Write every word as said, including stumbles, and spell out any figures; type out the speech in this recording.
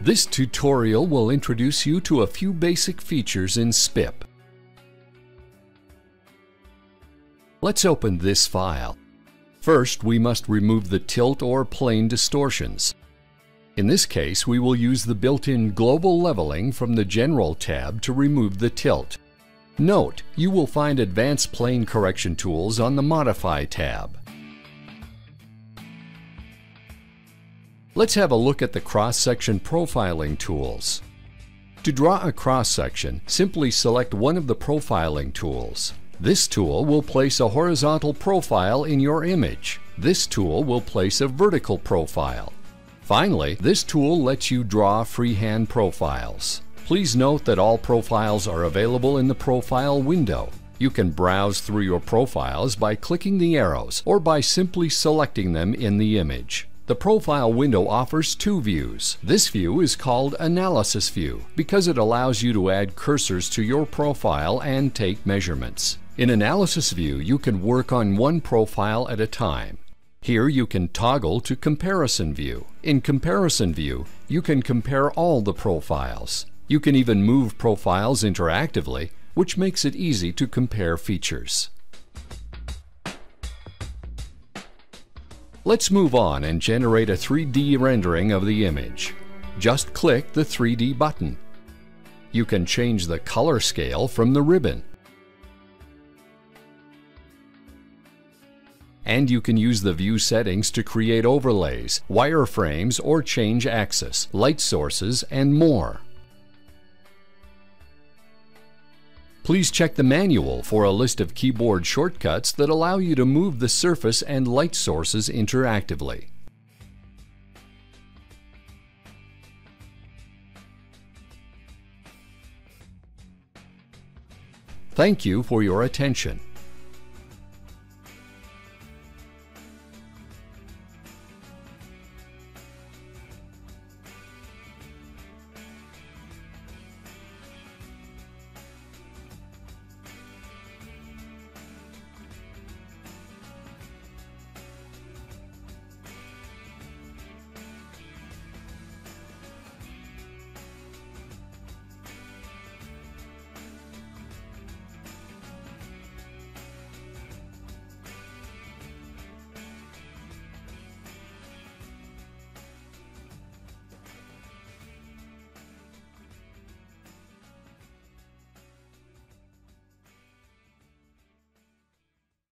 This tutorial will introduce you to a few basic features in S P I P. Let's open this file. First, we must remove the tilt or plane distortions. In this case, we will use the built-in global leveling from the General tab to remove the tilt. Note, you will find advanced plane correction tools on the Modify tab. Let's have a look at the cross-section profiling tools. To draw a cross-section, simply select one of the profiling tools. This tool will place a horizontal profile in your image. This tool will place a vertical profile. Finally, this tool lets you draw freehand profiles. Please note that all profiles are available in the profile window. You can browse through your profiles by clicking the arrows or by simply selecting them in the image. The profile window offers two views. This view is called Analysis View because it allows you to add cursors to your profile and take measurements. In Analysis View, you can work on one profile at a time. Here you can toggle to Comparison View. In Comparison View, you can compare all the profiles. You can even move profiles interactively, which makes it easy to compare features. Let's move on and generate a three D rendering of the image. Just click the three D button. You can change the color scale from the ribbon. And you can use the view settings to create overlays, wireframes, or change axis, light sources, and more. Please check the manual for a list of keyboard shortcuts that allow you to move the surface and light sources interactively. Thank you for your attention.